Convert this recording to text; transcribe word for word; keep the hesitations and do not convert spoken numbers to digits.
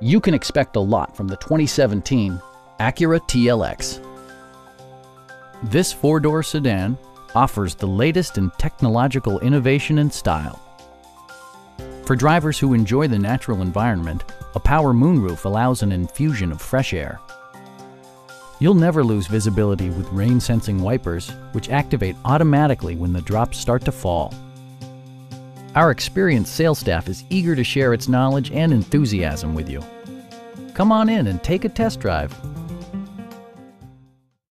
you can expect a lot from the twenty seventeen Acura T L X. This four-door sedan offers the latest in technological innovation and style. For drivers who enjoy the natural environment, a power moonroof allows an infusion of fresh air. You'll never lose visibility with rain-sensing wipers, which activate automatically when the drops start to fall. Our experienced sales staff is eager to share its knowledge and enthusiasm with you. Come on in and take a test drive.